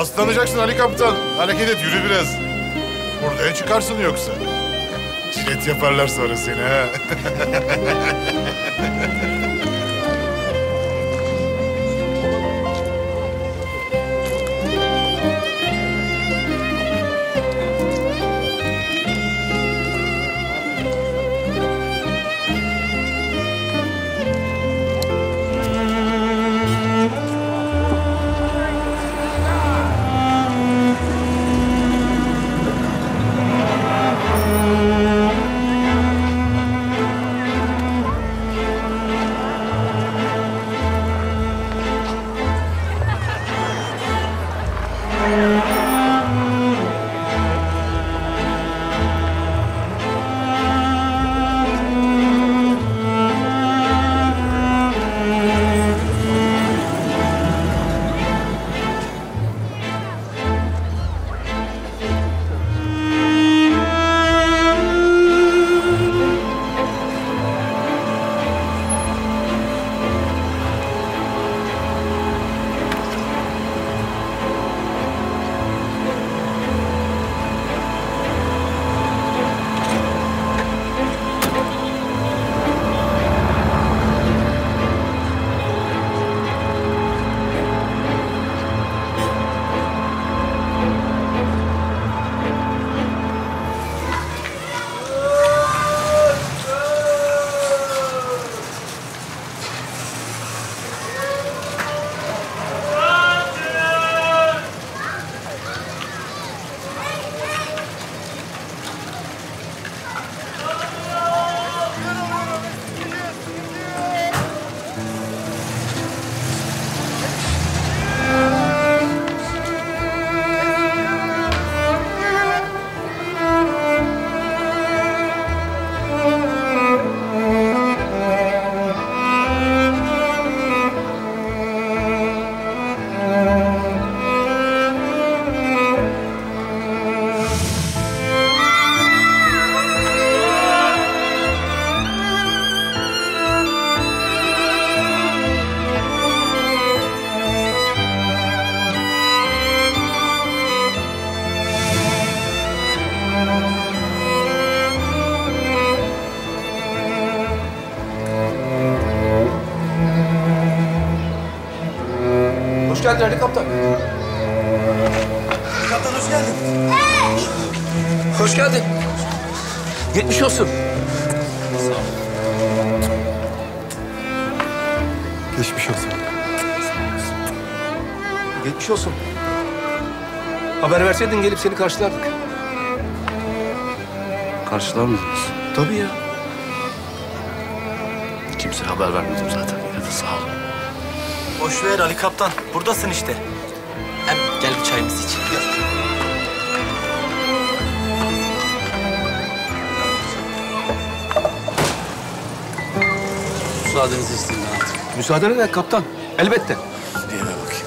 Aslanacaksın Ali Kaptan. Hareket et, yürü biraz. Buradan çıkarsın yoksa. Cilet yaparlar sonra seni ha. Hoş geldin Ali Kaptan. Kaptan hoş geldin. Hey! Hoş geldin. Geçmiş olsun. Sağ ol. Geçmiş olsun. Geçmiş olsun. Haber verseydin gelip seni karşılardık. Karşılar mıydınız? Tabii ya. Kimseye haber vermedim zaten. Yine de sağ olun. Boş ver Ali Kaptan, buradasın işte. Hem gel bir çayımızı iç. Müsaadenizi isteyeyim artık. Müsaade ne Kaptan? Elbette. Yeme bakayım.